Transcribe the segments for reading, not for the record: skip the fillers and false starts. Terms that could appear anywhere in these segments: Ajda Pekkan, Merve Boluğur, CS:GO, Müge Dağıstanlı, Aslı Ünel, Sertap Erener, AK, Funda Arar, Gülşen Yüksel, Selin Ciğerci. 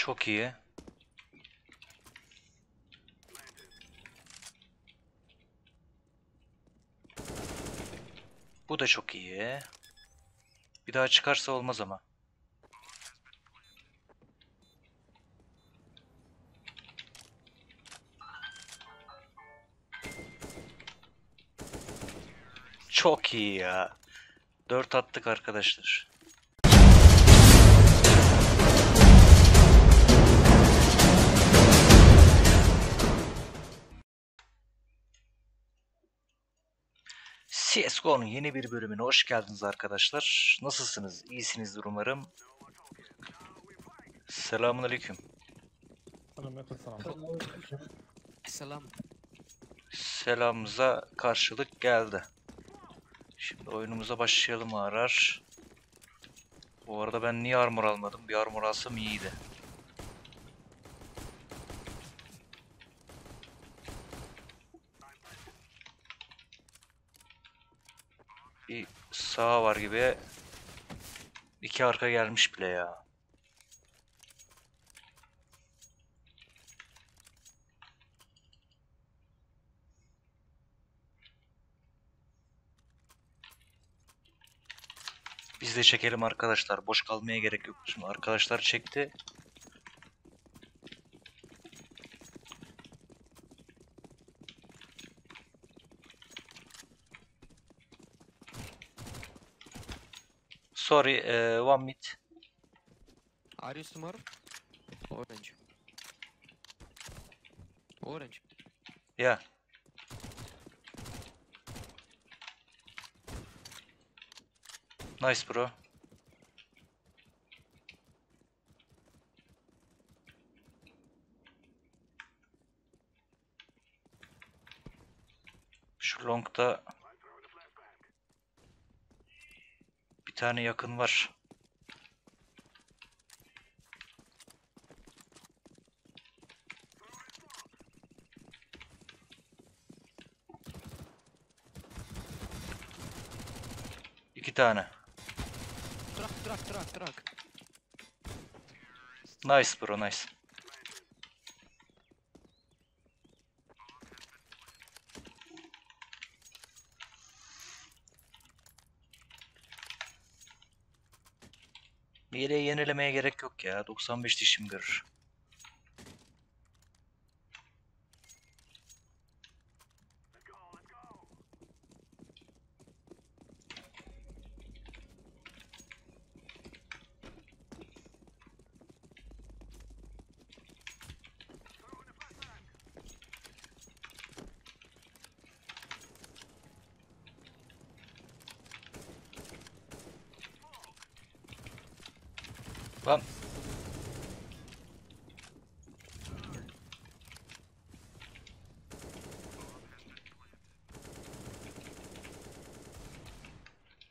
Çok iyi. Bu da çok iyi. Bir daha çıkarsa olmaz ama. Çok iyi ya. 4 attık arkadaşlar. CSGO'nun yeni bir bölümüne hoş geldiniz arkadaşlar. Nasılsınız? İyisinizdir umarım. Selamünaleyküm. Selam. Selamımıza karşılık geldi. Şimdi oyunumuza başlayalım arar. Bu arada ben niye armor almadım? Bir armor alsam iyiydi. Bir sağa var gibi. İki arka gelmiş bile ya. Biz de çekelim arkadaşlar. Boş kalmaya gerek yok. Şimdi arkadaşlar çekti. Sorry, one mid. Are you smart? Orange. Orange. Yeah. Nice bro. Şu long'da bir tane yakın var. İki tane. Truck. Nice bro, nice. Bir yere yenilemeye gerek yok ya. 95 dişim görür. Lan.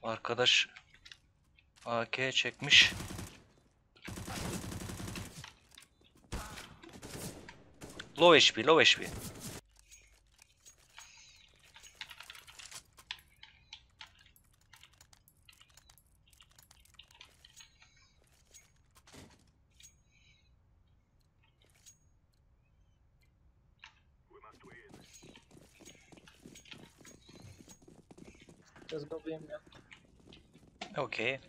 Arkadaş AK çekmiş. Low HP. Okay.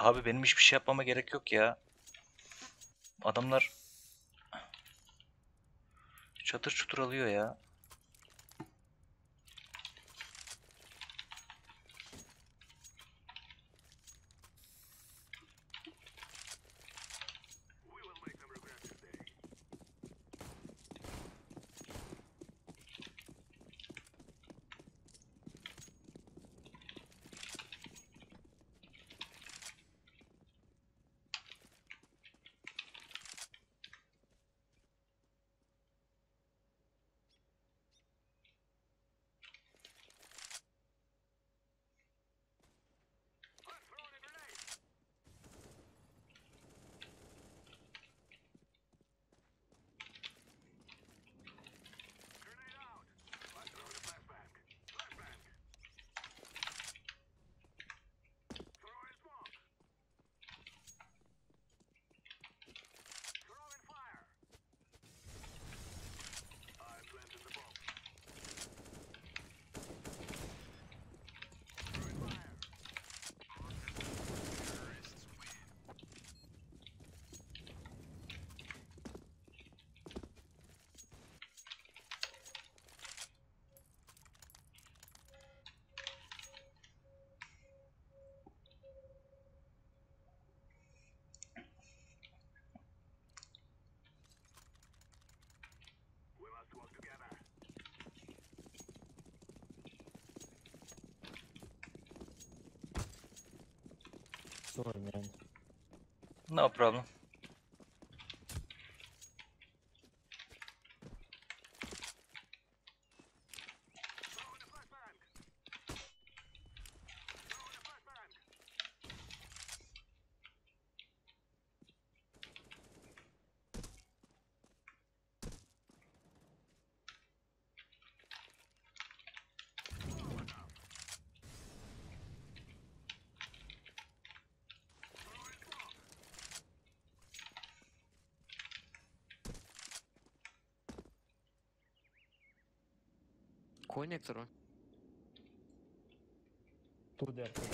Abi benim hiçbir şey yapmama gerek yok ya. Adamlar çatır çutur alıyor ya. sorry, man. No problem. Connector-ul. Tu de acolo.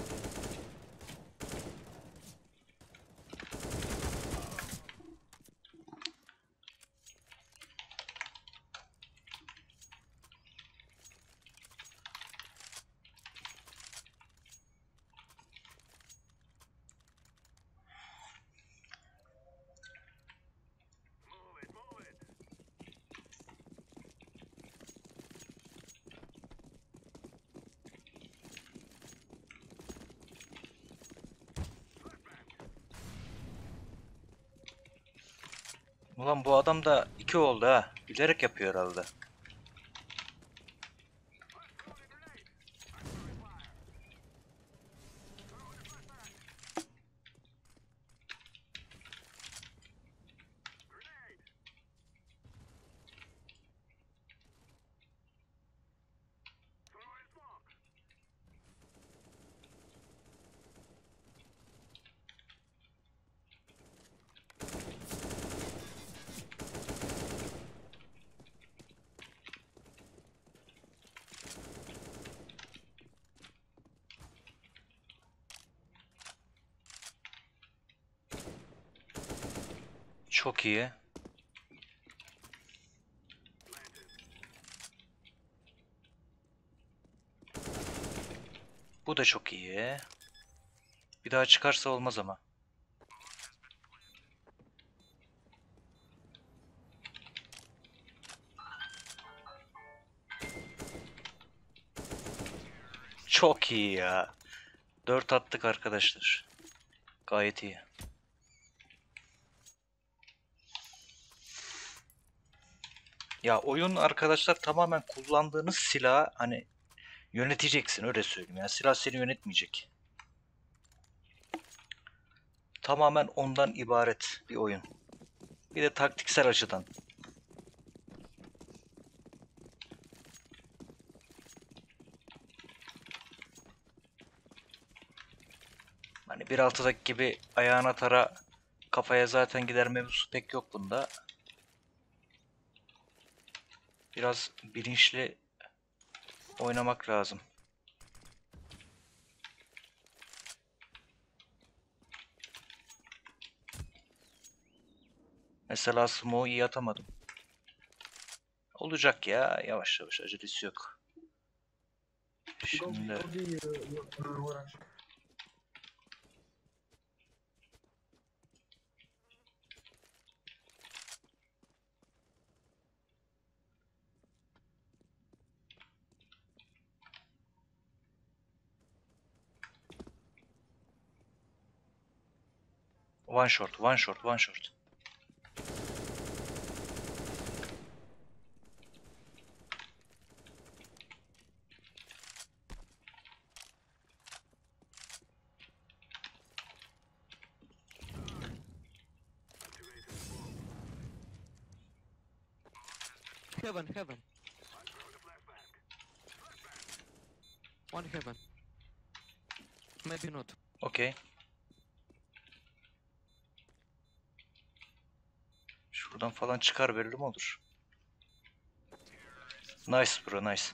Ulan bu adam da 2 oldu ha. Bilerek yapıyor herhalde. Çok iyi. Bu da çok iyi. Bir daha çıkarsa olmaz ama. Çok iyi ya. 4 attık arkadaşlar. Gayet iyi. Ya oyun arkadaşlar tamamen kullandığınız silahı hani yöneteceksin, öyle söyleyeyim ya, silah seni yönetmeyecek. Tamamen ondan ibaret bir oyun. Bir de taktiksel açıdan. Hani 1.6'daki gibi ayağına tara kafaya zaten gider mevzusu pek yok bunda. Biraz bilinçli oynamak lazım. Mesela smoke'u iyi atamadım. Olacak ya, yavaş yavaş, acelesi yok. Şimdi... One short, one short, one short. Heaven, heaven. One heaven. Maybe not. Okay. Buradan falan çıkar verelim, olur. Nice bro, nice.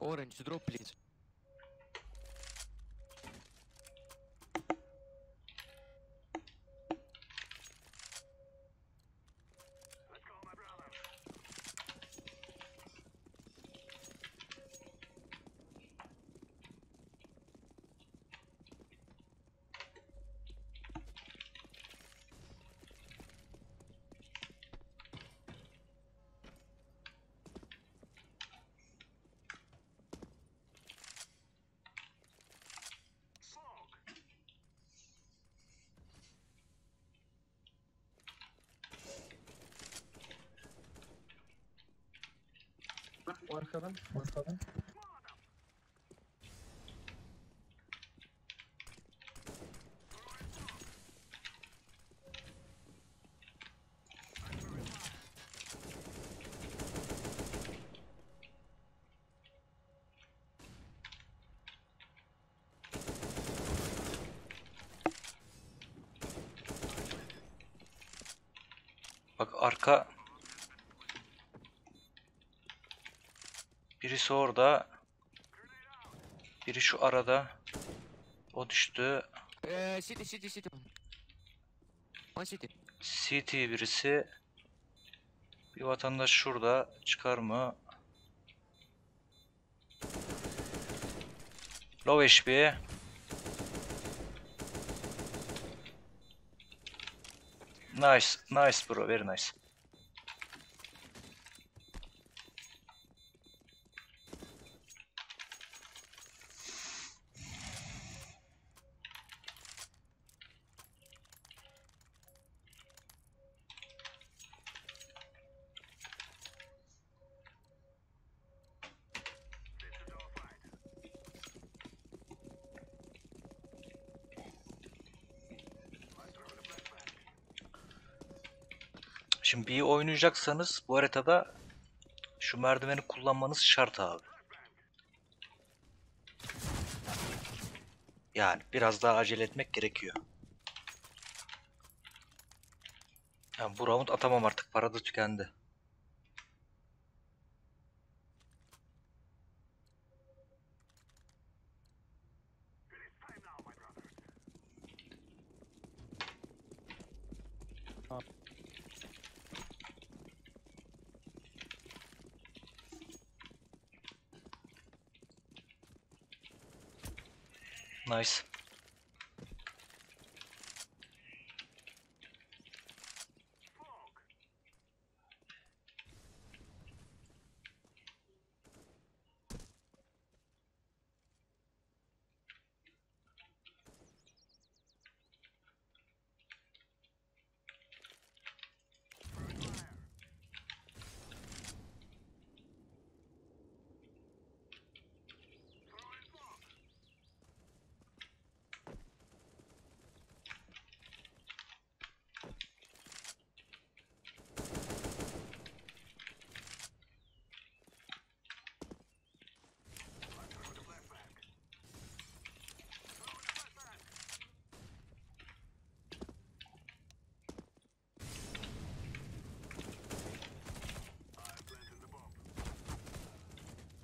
Orange drop please. Arkadan. Bak arka birisi orada, biri şu arada, o düştü. CT birisi, bir vatandaş şurada, çıkar mı? Low HP. Nice, nice bro, very nice. Şimdi B'yi oynayacaksanız bu haritada şu merdiveni kullanmanız şart abi. Yani biraz daha acele etmek gerekiyor. Yani bu round atamam artık, para da tükendi. Nice.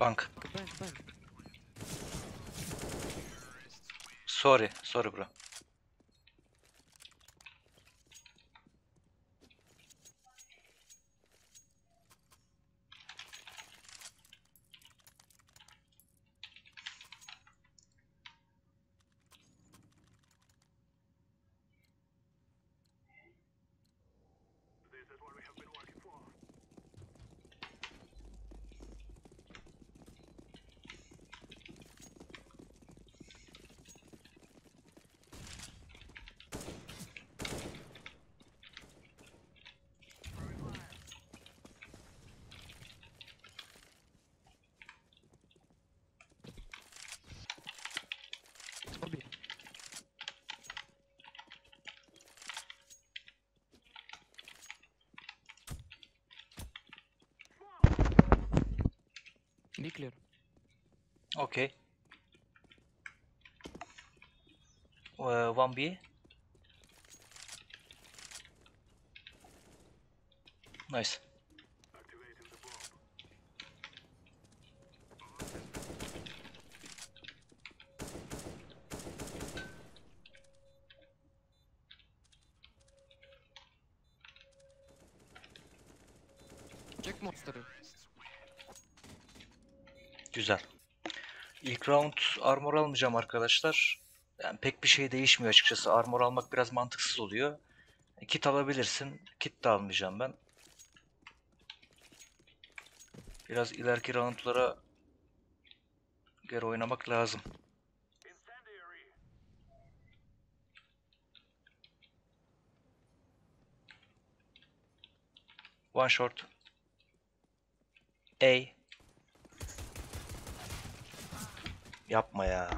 Bank. Sorry bro. Clear. Okay. 1B. Nice. Check monster'ı. Güzel. İlk round armor almayacağım arkadaşlar. Yani pek bir şey değişmiyor açıkçası. Armor almak biraz mantıksız oluyor. Kit alabilirsin. Kit de almayacağım ben. Biraz ileriki roundlara geri oynamak lazım. One short. A. Yapma ya.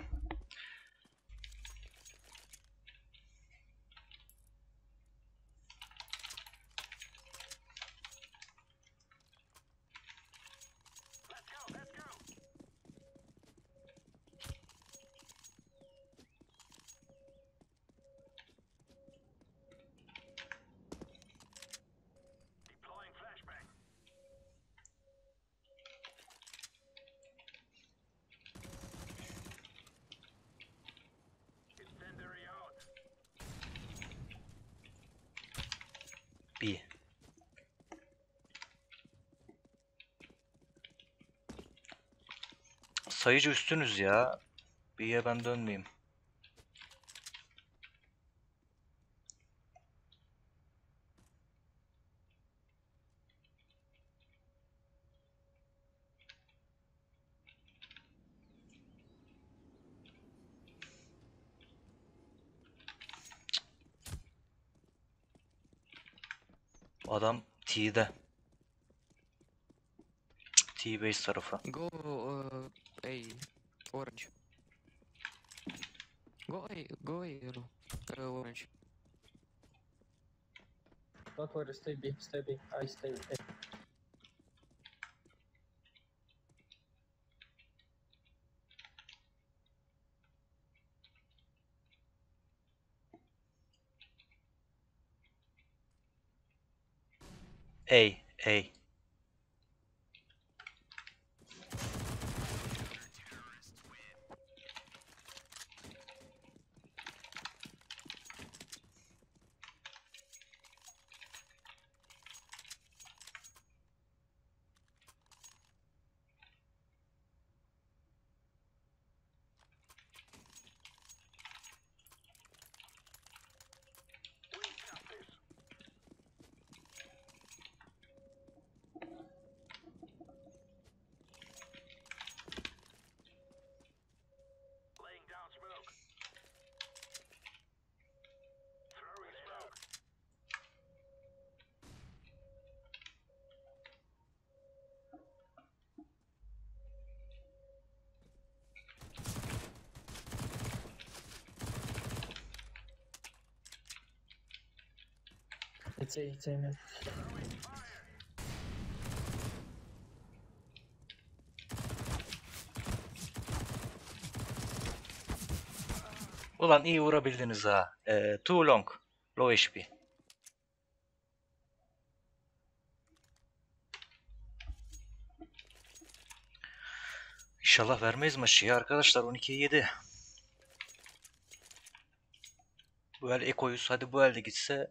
Sayıcı üstünüz ya. B'ye ben dönmeyeyim. Adam T'de. T-base tarafı. Go A. Orange. Go A. Orange. Don't worry, stay B. Stay B. I stay A. A. It's a man. Ulan iyi vurabildiniz ha. Too long. Low HP. İnşallah vermeyiz maçı ya arkadaşlar. 12-7. Bu el ekoyuz. Hadi bu elde gitse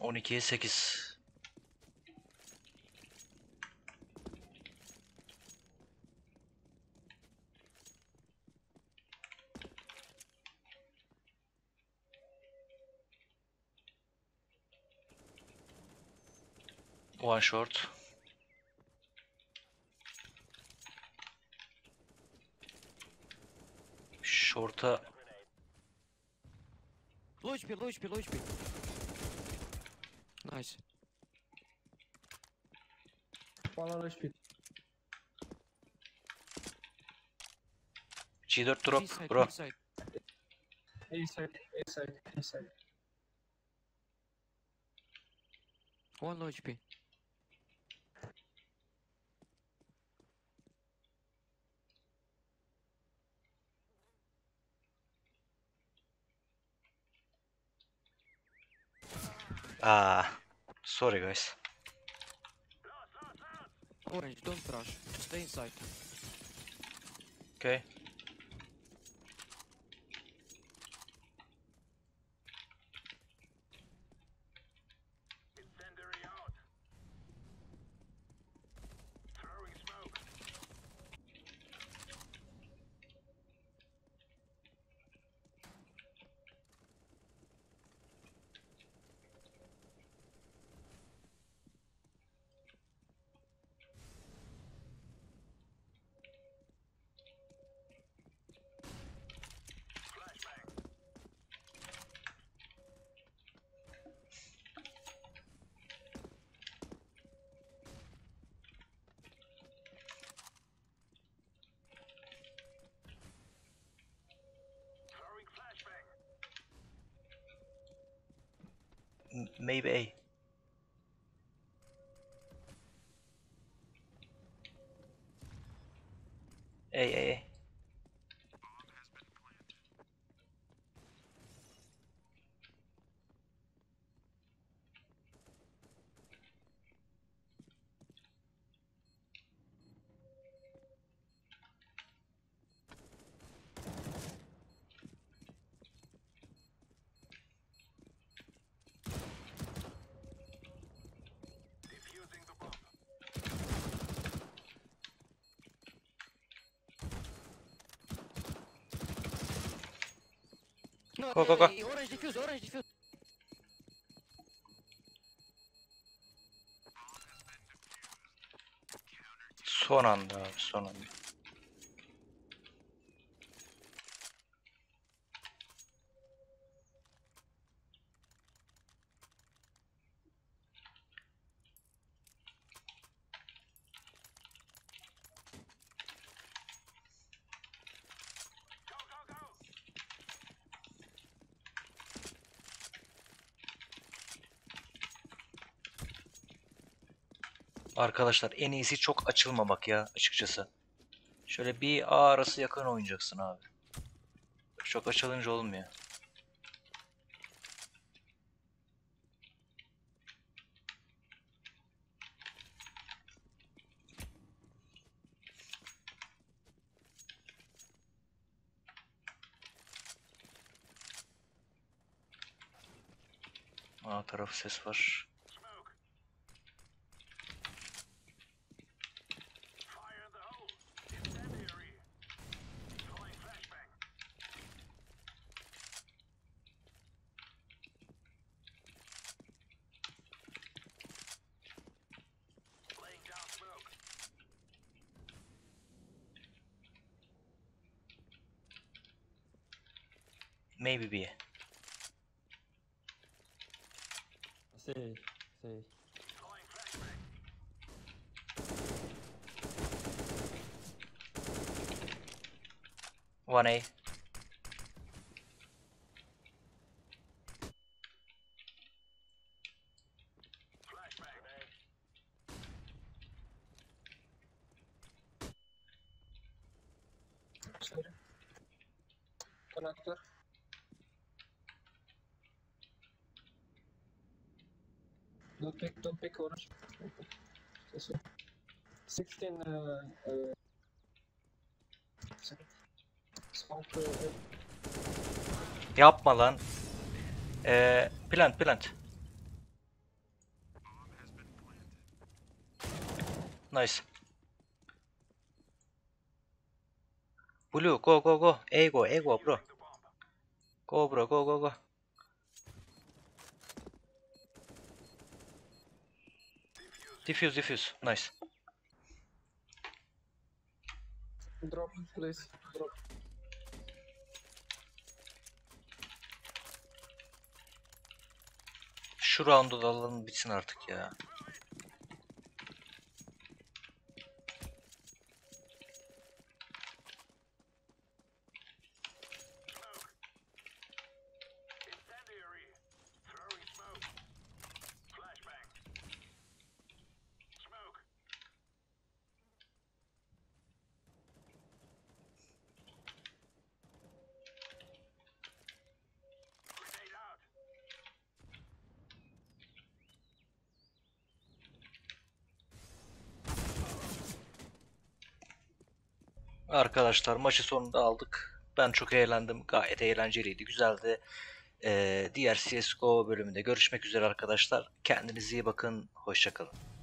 12'ye 8. One short. Short'a. Low HP. Nice. G4 drop bro. A side. One low HP. Sorry guys. Orange, don't rush. Stay inside. Okay. maybe. Hey. Go. Orange diffuse. Son anda abi, son anda. Arkadaşlar en iyisi çok açılmamak ya açıkçası. Şöyle bir A arası yakın oynayacaksın abi. Çok açılınca olmuyor. A tarafı ses var. Maybe B. See. One A. Don't pick orange. 16 Yapma lan. Plant. Nice. Blue, go. A go, bro. Go. Diffuse, nice. Drop, please. Drop. Şu round'u da alalım bitsin artık ya. Arkadaşlar maçı sonunda aldık. Ben çok eğlendim. Gayet eğlenceliydi. Güzeldi. Diğer CSGO bölümünde görüşmek üzere arkadaşlar. Kendinize iyi bakın. Hoşçakalın.